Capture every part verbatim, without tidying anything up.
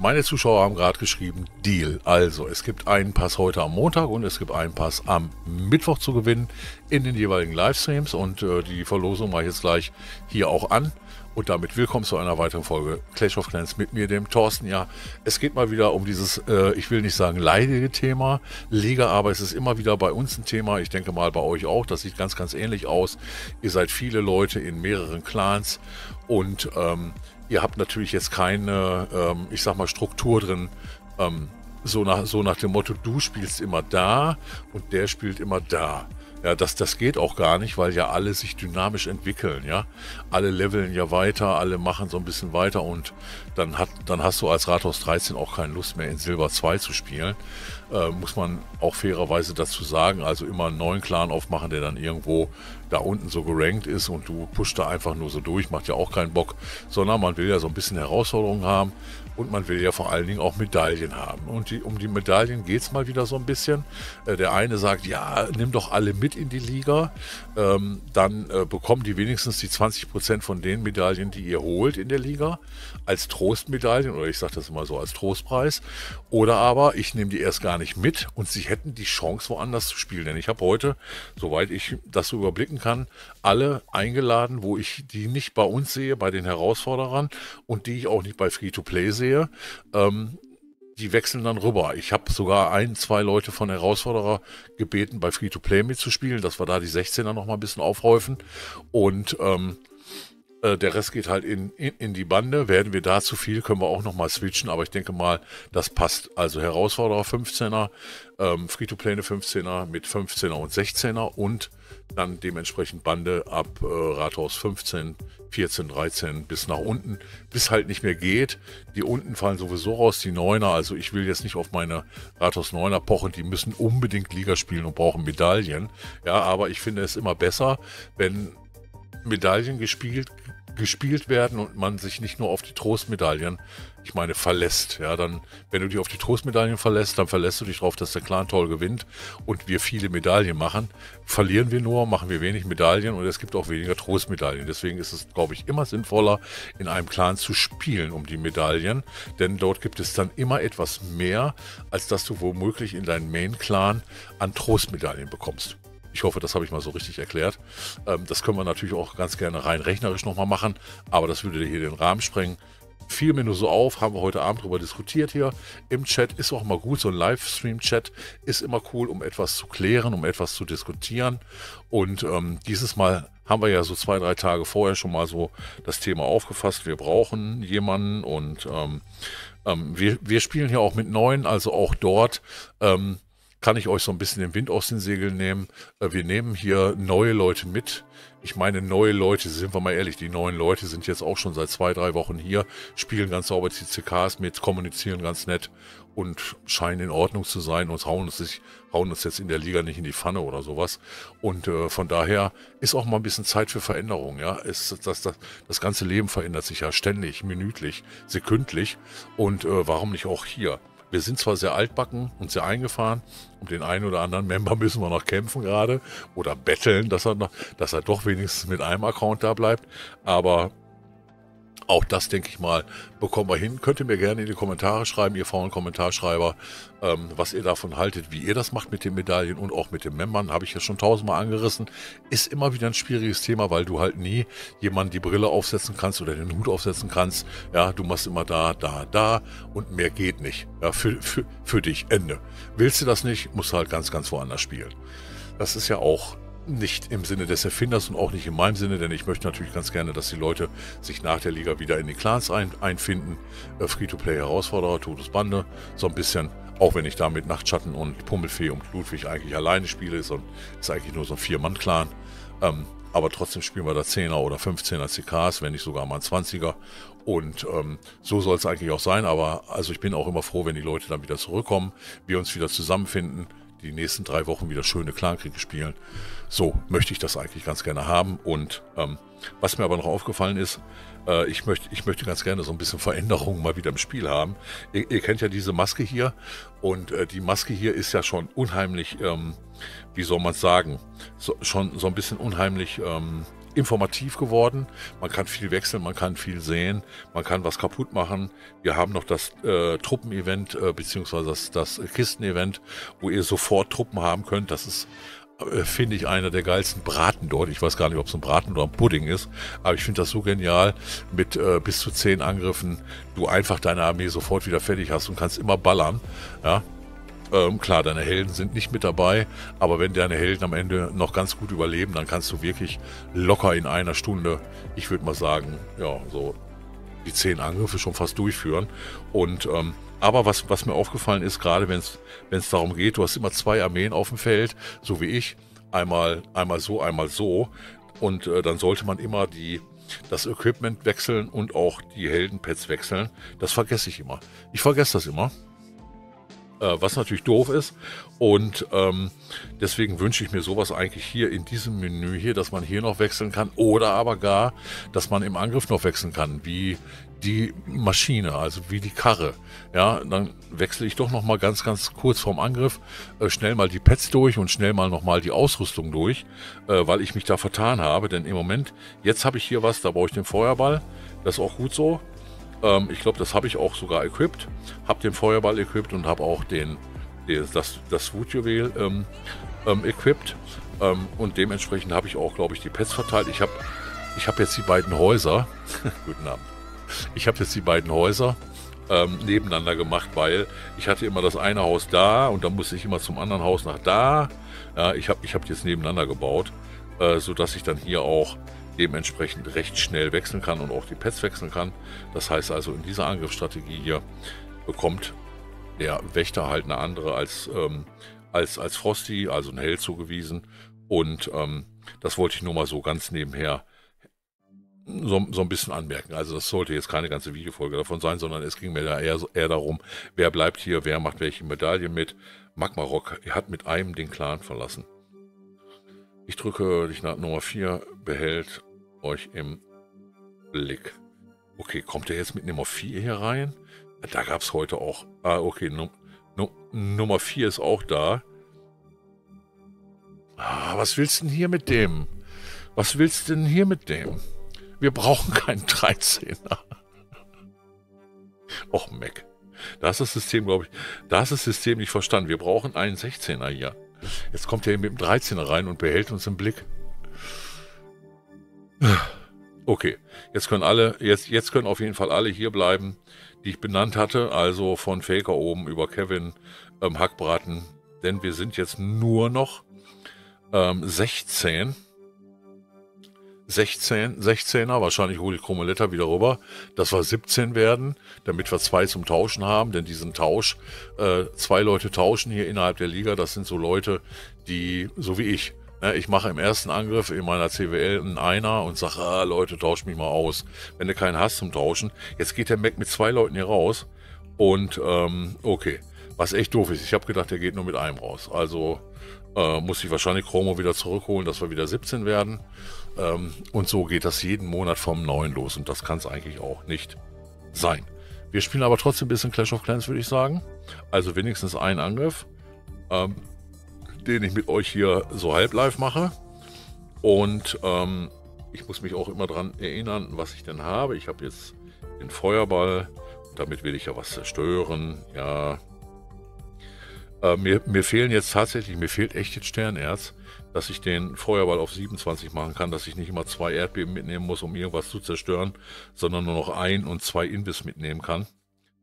Meine Zuschauer haben gerade geschrieben, Deal. Also, es gibt einen Pass heute am Montag und es gibt einen Pass am Mittwoch zu gewinnen in den jeweiligen Livestreams. Und äh, die Verlosung mache ich jetzt gleich hier auch an. Und damit willkommen zu einer weiteren Folge Clash of Clans mit mir, dem Thorsten. Ja, es geht mal wieder um dieses, äh, ich will nicht sagen leidige Thema, Liga, aber es ist immer wieder bei uns ein Thema. Ich denke mal bei euch auch, das sieht ganz, ganz ähnlich aus. Ihr seid viele Leute in mehreren Clans und... Ähm, ihr habt natürlich jetzt keine, ähm, ich sag mal, Struktur drin, ähm, so, nach, so nach dem Motto, du spielst immer da und der spielt immer da. Ja, das, das geht auch gar nicht, weil ja alle sich dynamisch entwickeln, ja. Alle leveln ja weiter, alle machen so ein bisschen weiter und dann, hat, dann hast du als Rathaus dreizehn auch keine Lust mehr in Silber zwei zu spielen. Äh, muss man auch fairerweise dazu sagen, also immer einen neuen Clan aufmachen, der dann irgendwo da unten so gerankt ist und du pusht da einfach nur so durch, macht ja auch keinen Bock, sondern man will ja so ein bisschen Herausforderungen haben. Und man will ja vor allen Dingen auch Medaillen haben. Und die, um die Medaillen geht es mal wieder so ein bisschen. Äh, der eine sagt, ja, nimm doch alle mit in die Liga. Ähm, dann äh, bekommen die wenigstens die zwanzig Prozent von den Medaillen, die ihr holt in der Liga, als Trostmedaillen. Oder ich sage das immer so, als Trostpreis. Oder aber, ich nehme die erst gar nicht mit und sie hätten die Chance, woanders zu spielen. Denn ich habe heute, soweit ich das so überblicken kann, alle eingeladen, wo ich die nicht bei uns sehe, bei den Herausforderern und die ich auch nicht bei Free-to-Play sehe. Sehe, ähm, die wechseln dann rüber. Ich habe sogar ein, zwei Leute von Herausforderer gebeten, bei Free-to-Play mitzuspielen, dass wir da die sechzehner noch mal ein bisschen aufhäufen. Und ähm, äh, der Rest geht halt in, in, in die Bande. Werden wir da zu viel, können wir auch noch mal switchen. Aber ich denke mal, das passt. Also Herausforderer fünfzehner, ähm, Free-to-Play eine fünfzehner mit fünfzehner und sechzehner und dann dementsprechend Bande ab äh, Rathaus fünfzehn, vierzehn, dreizehn bis nach unten, bis halt nicht mehr geht. Die unten fallen sowieso raus, die Neuner. Also ich will jetzt nicht auf meine Rathaus Neuner pochen, die müssen unbedingt Liga spielen und brauchen Medaillen. Ja, aber ich finde es immer besser, wenn Medaillen gespielt gespielt werden und man sich nicht nur auf die Trostmedaillen, ich meine, verlässt. Ja, dann, wenn du dich auf die Trostmedaillen verlässt, dann verlässt du dich darauf, dass der Clan toll gewinnt und wir viele Medaillen machen. Verlieren wir nur, machen wir wenig Medaillen und es gibt auch weniger Trostmedaillen. Deswegen ist es, glaube ich, immer sinnvoller, in einem Clan zu spielen um die Medaillen, denn dort gibt es dann immer etwas mehr, als dass du womöglich in deinem Main-Clan an Trostmedaillen bekommst. Ich hoffe, das habe ich mal so richtig erklärt. Das können wir natürlich auch ganz gerne rein rechnerisch nochmal machen, aber das würde hier den Rahmen sprengen. Fiel mir nur so auf, haben wir heute Abend darüber diskutiert hier im Chat. Ist auch mal gut, so ein Livestream-Chat ist immer cool, um etwas zu klären, um etwas zu diskutieren. Und ähm, dieses Mal haben wir ja so zwei, drei Tage vorher schon mal so das Thema aufgefasst. Wir brauchen jemanden und ähm, ähm, wir, wir spielen hier auch mit Neuen, also auch dort... Ähm, kann ich euch so ein bisschen den Wind aus den Segeln nehmen. Wir nehmen hier neue Leute mit. Ich meine, neue Leute, sind wir mal ehrlich, die neuen Leute sind jetzt auch schon seit zwei, drei Wochen hier, spielen ganz sauber die C Ks mit, kommunizieren ganz nett und scheinen in Ordnung zu sein und hauen uns, nicht, hauen uns jetzt in der Liga nicht in die Pfanne oder sowas. Und äh, von daher ist auch mal ein bisschen Zeit für Veränderung. Ja? Es, das, das, das ganze Leben verändert sich ja ständig, minütlich, sekündlich und äh, warum nicht auch hier? Wir sind zwar sehr altbacken und sehr eingefahren, um den einen oder anderen Member müssen wir noch kämpfen gerade oder betteln, dass er, noch, dass er doch wenigstens mit einem Account da bleibt, aber auch das, denke ich mal, bekommen wir hin. Könnt ihr mir gerne in die Kommentare schreiben, ihr faulen Kommentarschreiber, ähm, was ihr davon haltet, wie ihr das macht mit den Medaillen und auch mit den Membern, habe ich ja schon tausendmal angerissen. Ist immer wieder ein schwieriges Thema, weil du halt nie jemanden die Brille aufsetzen kannst oder den Hut aufsetzen kannst. Ja, du machst immer da, da, da und mehr geht nicht. Ja, für, für, für dich, Ende. Willst du das nicht, musst du halt ganz, ganz woanders spielen. Das ist ja auch... nicht im Sinne des Erfinders und auch nicht in meinem Sinne, denn ich möchte natürlich ganz gerne, dass die Leute sich nach der Liga wieder in die Clans ein, einfinden. Äh, Free-to-Play-Herausforderer, Totos Bande, so ein bisschen, auch wenn ich da mit Nachtschatten und Pummelfee und Ludwig eigentlich alleine spiele, ist, ist eigentlich nur so ein Vier-Mann-Clan. Ähm, aber trotzdem spielen wir da Zehner oder Fünfzehner C Ks, wenn nicht sogar mal ein Zwanziger. Und ähm, so soll es eigentlich auch sein, aber also ich bin auch immer froh, wenn die Leute dann wieder zurückkommen, wir uns wieder zusammenfinden, die nächsten drei Wochen wieder schöne Clankriege spielen. So möchte ich das eigentlich ganz gerne haben. Und ähm, was mir aber noch aufgefallen ist, äh, ich möchte, ich möchte ganz gerne so ein bisschen Veränderungen mal wieder im Spiel haben. Ihr, ihr kennt ja diese Maske hier. Und äh, die Maske hier ist ja schon unheimlich, ähm, wie soll man es sagen, so, schon so ein bisschen unheimlich ähm, informativ geworden. Man kann viel wechseln, man kann viel sehen, man kann was kaputt machen. Wir haben noch das äh, Truppen-Event, äh, beziehungsweise das, das Kisten-Event, wo ihr sofort Truppen haben könnt. Das ist, äh, finde ich, einer der geilsten Braten dort. Ich weiß gar nicht, ob es ein Braten oder ein Pudding ist, aber ich finde das so genial, mit äh, bis zu zehn Angriffen du einfach deine Armee sofort wieder fertig hast und kannst immer ballern, ja. Ähm, klar, deine Helden sind nicht mit dabei, aber wenn deine Helden am Ende noch ganz gut überleben, dann kannst du wirklich locker in einer Stunde, ich würde mal sagen, ja, so die zehn Angriffe schon fast durchführen. Und ähm, aber was, was mir aufgefallen ist, gerade wenn es darum geht, du hast immer zwei Armeen auf dem Feld, so wie ich, einmal, einmal so, einmal so. Und äh, dann sollte man immer die... das Equipment wechseln und auch die Heldenpads wechseln. Das vergesse ich immer. Ich vergesse das immer. Was natürlich doof ist, und ähm, deswegen wünsche ich mir sowas eigentlich hier in diesem Menü hier, dass man hier noch wechseln kann oder aber gar, dass man im Angriff noch wechseln kann, wie die Maschine, also wie die Karre. Ja, dann wechsle ich doch noch mal ganz, ganz kurz vorm Angriff äh, schnell mal die Pets durch und schnell mal noch mal die Ausrüstung durch, äh, weil ich mich da vertan habe, denn im Moment, jetzt habe ich hier was, da brauche ich den Feuerball, das ist auch gut so. Ich glaube, das habe ich auch sogar equipped. Habe den Feuerball equipped und habe auch den, den, das, das Wutjuwel ähm, ähm, equipped. Ähm, und dementsprechend habe ich auch, glaube ich, die Pets verteilt. Ich habe ich hab jetzt die beiden Häuser. Guten Abend. Ich habe jetzt die beiden Häuser ähm, nebeneinander gemacht, weil ich hatte immer das eine Haus da und dann musste ich immer zum anderen Haus nach da. Ja, ich habe ich hab jetzt nebeneinander gebaut, äh, sodass ich dann hier auch dementsprechend recht schnell wechseln kann und auch die Pets wechseln kann. Das heißt also, in dieser Angriffsstrategie hier bekommt der Wächter halt eine andere als, ähm, als, als Frosty, also ein Held zugewiesen. Und ähm, das wollte ich nur mal so ganz nebenher so, so ein bisschen anmerken. Also das sollte jetzt keine ganze Videofolge davon sein, sondern es ging mir da eher, eher darum, wer bleibt hier, wer macht welche Medaille mit. Magmarok hat mit einem den Clan verlassen. Ich drücke dich nach Nummer vier, behält euch im Blick. Okay, kommt der jetzt mit Nummer vier hier rein? Da gab es heute auch... Ah, okay, num, num, Nummer vier ist auch da. Ah, was willst du denn hier mit dem? Was willst du denn hier mit dem? Wir brauchen keinen Dreizehner. Och, Mac. Da ist das System, glaube ich, da ist das System nicht verstanden. Wir brauchen einen Sechzehner hier. Jetzt kommt er mit dem Dreizehner rein und behält uns im Blick. Okay, jetzt können alle, jetzt, jetzt können auf jeden Fall alle hier bleiben, die ich benannt hatte. Also von Faker oben über Kevin, ähm, Hackbraten. Denn wir sind jetzt nur noch ähm, sechzehn. sechzehn, sechzehner, wahrscheinlich hole ich Chromoletter wieder rüber, dass wir siebzehn werden, damit wir zwei zum Tauschen haben, denn diesen Tausch, äh, zwei Leute tauschen hier innerhalb der Liga, das sind so Leute, die, so wie ich, ne, ich mache im ersten Angriff in meiner C W L einen Einer und sage, ah, Leute, tauscht mich mal aus, wenn du keinen hast zum Tauschen. Jetzt geht der Mac mit zwei Leuten hier raus und, ähm, okay, was echt doof ist, ich habe gedacht, der geht nur mit einem raus, also... Äh, muss ich wahrscheinlich Chromo wieder zurückholen, dass wir wieder siebzehn werden. Ähm, und so geht das jeden Monat vom neuen los. Und das kann es eigentlich auch nicht sein. Wir spielen aber trotzdem ein bisschen Clash of Clans, würde ich sagen. Also wenigstens einen Angriff, ähm, den ich mit euch hier so halb live mache. Und ähm, ich muss mich auch immer daran erinnern, was ich denn habe. Ich habe jetzt den Feuerball. Und damit will ich ja was zerstören. Ja... Äh, mir, mir fehlen jetzt tatsächlich, mir fehlt echt jetzt Sternerz, dass ich den Feuerball auf siebenundzwanzig machen kann, dass ich nicht immer zwei Erdbeben mitnehmen muss, um irgendwas zu zerstören, sondern nur noch ein und zwei Invis mitnehmen kann,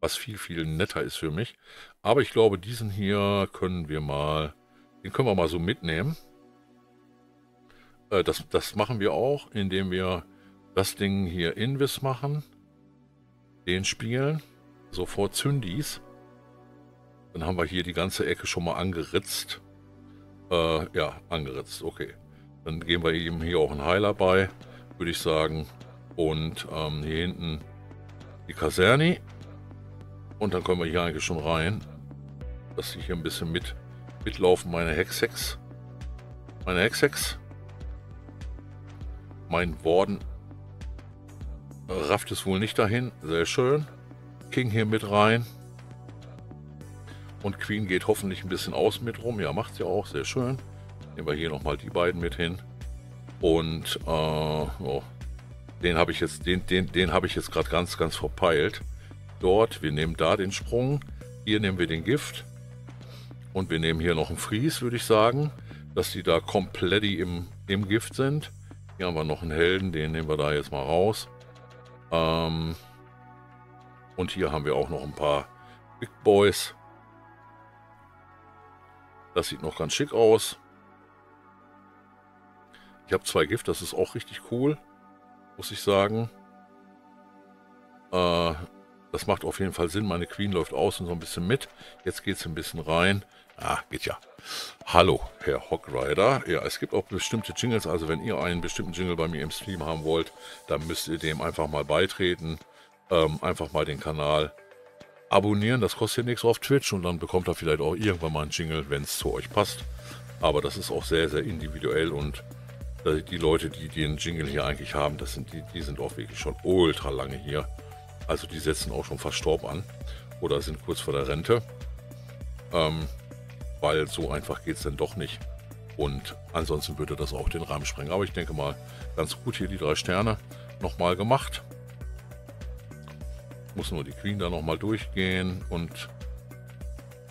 was viel, viel netter ist für mich. Aber ich glaube, diesen hier können wir mal, den können wir mal so mitnehmen. Äh, das, das machen wir auch, indem wir das Ding hier Invis machen, den spielen, sofort Zündis. Dann haben wir hier die ganze Ecke schon mal angeritzt. Äh, ja, angeritzt, okay. Dann geben wir eben hier auch einen Heiler bei, würde ich sagen. Und ähm, hier hinten die Kaserni. Und dann können wir hier eigentlich schon rein. Dass ich hier ein bisschen mit, mitlaufen, meine Hexhex. Meine Hexhex. Mein Warden rafft es wohl nicht dahin. Sehr schön. King hier mit rein. Und Queen geht hoffentlich ein bisschen außen mit rum. Ja, macht sie auch. Sehr schön. Nehmen wir hier nochmal die beiden mit hin. Und äh, oh, den habe ich jetzt, den, den, den habe ich jetzt gerade ganz, ganz verpeilt. Dort, wir nehmen da den Sprung, hier nehmen wir den Gift und wir nehmen hier noch einen Fries, würde ich sagen, dass die da komplett im, im Gift sind. Hier haben wir noch einen Helden, den nehmen wir da jetzt mal raus. Ähm, und hier haben wir auch noch ein paar Big Boys. Das sieht noch ganz schick aus. Ich habe zwei Gift, das ist auch richtig cool, muss ich sagen. Äh, das macht auf jeden Fall Sinn. Meine Queen läuft außen so ein bisschen mit. Jetzt geht es ein bisschen rein. Ah, geht ja. Hallo, Herr Hockrider. Ja, es gibt auch bestimmte Jingles. Also wenn ihr einen bestimmten Jingle bei mir im Stream haben wollt, dann müsst ihr dem einfach mal beitreten. Ähm, einfach mal den Kanal abonnieren. Das kostet ja nichts auf Twitch. Und dann bekommt ihr vielleicht auch irgendwann mal einen Jingle, wenn es zu euch passt. Aber das ist auch sehr, sehr individuell. Und die Leute, die den Jingle hier eigentlich haben, das sind die, die sind auch wirklich schon ultra lange hier. Also die setzen auch schon fast Staub an. Oder sind kurz vor der Rente. Ähm... weil so einfach geht es dann doch nicht. Und ansonsten würde das auch den Rahmen sprengen. Aber ich denke mal, ganz gut hier die drei Sterne nochmal gemacht. Muss nur die Queen da nochmal durchgehen und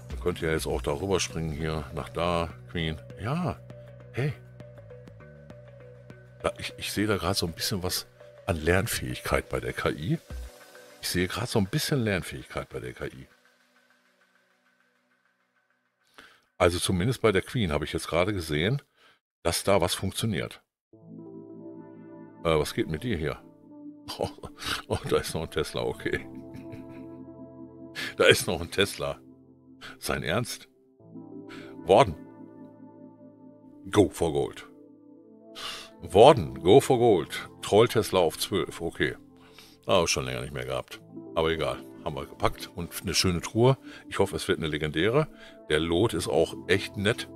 man könnte ja jetzt auch darüber springen hier nach da, Queen. Ja, hey. Ich, ich sehe da gerade so ein bisschen was an Lernfähigkeit bei der K I. Ich sehe gerade so ein bisschen Lernfähigkeit bei der K I. Also zumindest bei der Queen habe ich jetzt gerade gesehen, dass da was funktioniert. Äh, was geht mit dir hier? Oh, oh, da ist noch ein Tesla, okay. Da ist noch ein Tesla. Sein Ernst? Worden. Go for gold. Worden, go for gold. Troll Tesla auf zwölf, okay. Da habe ich schon länger nicht mehr gehabt. Aber egal. Haben wir gepackt und eine schöne Truhe. Ich hoffe, es wird eine legendäre. Der Lot ist auch echt nett.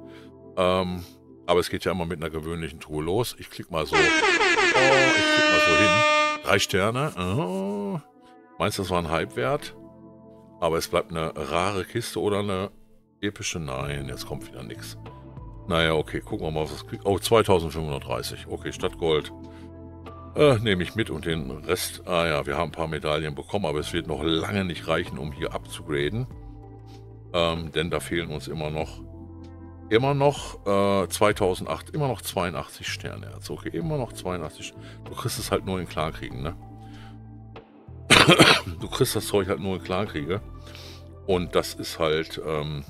Ähm, aber es geht ja immer mit einer gewöhnlichen Truhe los. Ich klicke mal so. Oh, ich klicke mal so hin. Drei Sterne. Oh. Meinst du, das war ein Hypewert? Aber es bleibt eine rare Kiste oder eine epische? Nein, jetzt kommt wieder nichts. Naja, okay, gucken wir mal, was das kriegt. Oh, zweitausendfünfhundertdreißig. Okay, statt Gold. Äh, nehme ich mit und den Rest, ah ja, wir haben ein paar Medaillen bekommen, aber es wird noch lange nicht reichen, um hier abzugraden. Ähm, denn da fehlen uns immer noch, immer noch äh, zweitausendacht, immer noch zweiundachtzig Sterne. Also okay, immer noch zweiundachtzig. Du kriegst es halt nur in Clankriegen, ne? Du kriegst das Zeug halt nur in Clankriege. Und das ist halt ähm,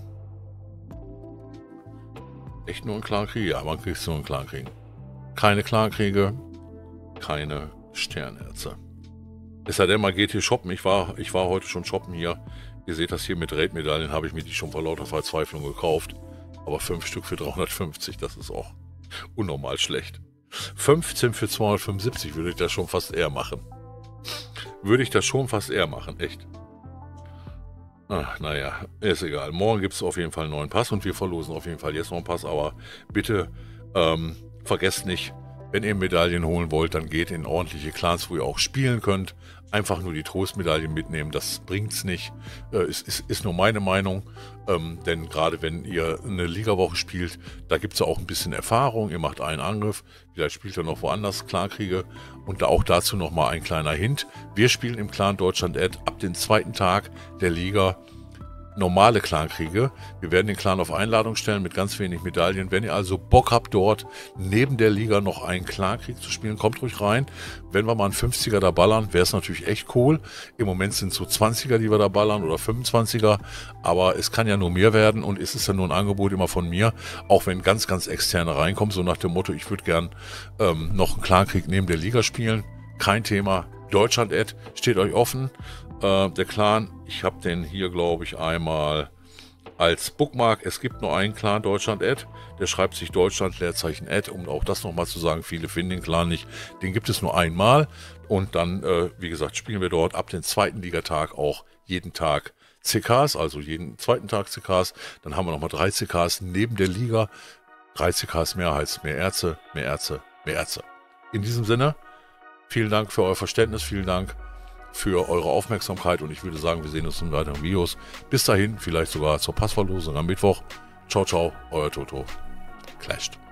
echt nur in Clankriege. Ja, man kriegt es nur in Clankriegen. Keine Clankriege. Keine Sternherze. Es sei denn, man geht hier shoppen. Ich war, ich war heute schon shoppen hier. Ihr seht das hier mit Raid-Medaillen, habe ich mir die schon vor lauter Verzweiflung gekauft. Aber fünf Stück für dreihundertfünfzig, das ist auch unnormal schlecht. fünfzehn für zweihundertfünfundsiebzig würde ich das schon fast eher machen. Würde ich das schon fast eher machen, echt. Ach, naja, ist egal. Morgen gibt es auf jeden Fall einen neuen Pass und wir verlosen auf jeden Fall jetzt noch einen Pass. Aber bitte ähm, vergesst nicht, wenn ihr Medaillen holen wollt, dann geht in ordentliche Clans, wo ihr auch spielen könnt. Einfach nur die Trostmedaillen mitnehmen, das bringt's nicht. Äh, ist, ist, ist nur meine Meinung. Ähm, denn gerade wenn ihr eine Ligawoche spielt, da gibt's ja auch ein bisschen Erfahrung. Ihr macht einen Angriff, vielleicht spielt ihr noch woanders Clankriege. Und da auch dazu nochmal ein kleiner Hint. Wir spielen im Clan Deutschland-Ad ab dem zweiten Tag der Liga normale Clankriege. Wir werden den Clan auf Einladung stellen mit ganz wenig Medaillen. Wenn ihr also Bock habt, dort neben der Liga noch einen Clankrieg zu spielen, kommt ruhig rein. Wenn wir mal einen fünfziger da ballern, wäre es natürlich echt cool. Im Moment sind es so zwanziger, die wir da ballern oder fünfundzwanziger. Aber es kann ja nur mehr werden und es ist ja nur ein Angebot immer von mir, auch wenn ganz, ganz externe reinkommen. So nach dem Motto, ich würde gern ähm, noch einen Clankrieg neben der Liga spielen. Kein Thema. Deutschland-Ad steht euch offen. Äh, der Clan, ich habe den hier, glaube ich, einmal als Bookmark. Es gibt nur einen Clan, Deutschland-Ad. Der schreibt sich Deutschland, Leerzeichen, Ad, um auch das nochmal zu sagen. Viele finden den Clan nicht. Den gibt es nur einmal. Und dann, äh, wie gesagt, spielen wir dort ab dem zweiten Ligatag auch jeden Tag C Ks, also jeden zweiten Tag C Ks. Dann haben wir nochmal drei C Ks neben der Liga. drei C Ks mehr heißt mehr Ärzte, mehr Ärzte, mehr Ärzte. In diesem Sinne, vielen Dank für euer Verständnis, vielen Dank für eure Aufmerksamkeit und ich würde sagen, wir sehen uns in weiteren Videos. Bis dahin, vielleicht sogar zur Passverlosung am Mittwoch. Ciao, ciao, euer Toto. Clashed.